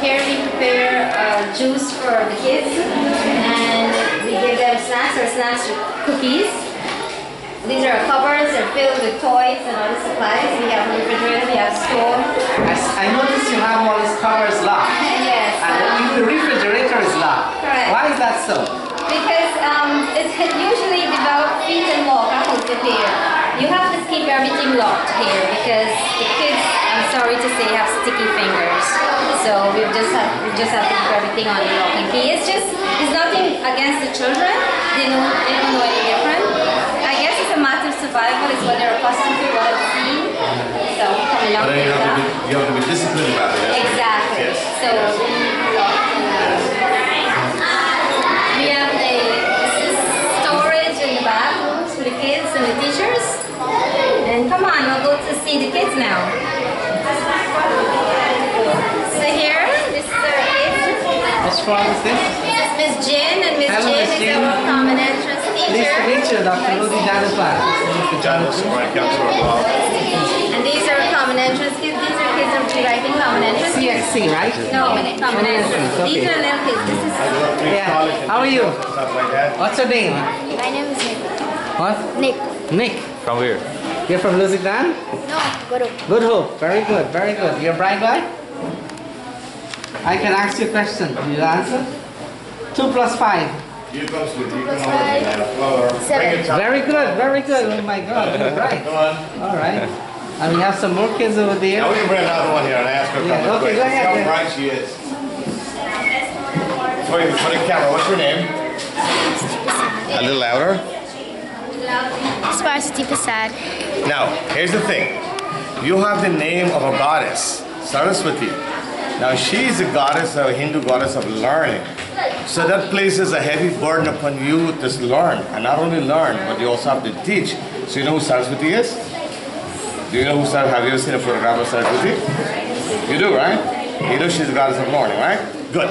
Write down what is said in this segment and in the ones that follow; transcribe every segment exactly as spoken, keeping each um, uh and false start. carefully prepare uh, juice for the kids, and we give them snacks or snacks or cookies. These are cupboards, they're filled with toys and other supplies. We have refrigerator, we have stove. I noticed you have all these cupboards locked. Yes. And um, the refrigerator is locked. Correct. Why is that so? Because um, it's usually about feet and walk, I hope it's here. You have to keep everything locked here because the kids, I'm sorry to say, have sticky fingers. So we just have we just have to keep everything on the locking key. It's just it's nothing against the children. They know they don't know any different. I guess it's a matter of survival. It's what they're accustomed to, what I've seen. So we come along with you that. Have to be, you have to be disciplined about it. Yes? Exactly. Yes. So we have a storage in the bathrooms for the kids and the teachers. And come on, we'll go to see the kids now. So here, this is our kids. What's wrong with this? This is Miss Jin, and Miss Jin is our common entrance teacher. Please meet you, Doctor Lusignan. And these are common entrance kids. These are kids who are writing common entrance. C X C, right? No, common entrance. These are little kids. This is. Yeah. How are you? What's your name? My name is Nick. What? Nick. Nick. From where? You're from Lusignan? No, Good Hope. Good Hope. Very good, very good. You're a bright guy? I can ask you a question. Will you answer? two plus five. two plus five. Very good, very good. Oh my God, you're right. Come on. All right. And we have some more kids over there. Now we can bring another one here and ask her a couple yeah, okay, questions. Go ahead, see how bright she is. Wait, for the camera, what's your name? A little louder. Saraswati Prasad. Now, here's the thing. You have the name of a goddess, Saraswati. Now she's a goddess, a Hindu goddess of learning. So that places a heavy burden upon you to learn. And not only learn, but you also have to teach. So you know who Saraswati is? Do you know who Saraswati is? Have you ever seen a photograph of Saraswati? You do, right? You know she's the goddess of learning, right? Good.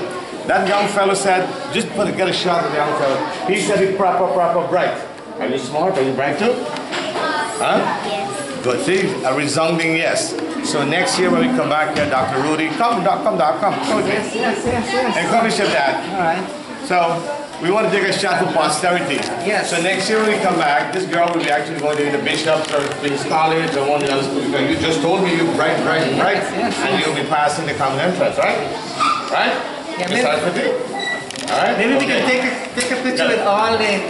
That young fellow said, just put, get a shot of the young fellow. He said he's proper, proper bright. Are you smart? Are you bright too? Huh? Yes. Good. See, a resounding yes. So next year when we come back here, Doctor Rudy, come, doc, come, doc, come, come with yes, me. Yes, yes, yes. And come and ship that. All right. So we want to take a shot for posterity. Yes. So next year when we come back, this girl will be actually going to be the bishop or Queen's College or one of the other schools. You just told me you're bright, bright, bright, yes, yes, and yes. You'll be passing the common entrance, right? Right? Yeah, maybe. All right. Maybe okay. We can take a, take a picture yeah. with all the.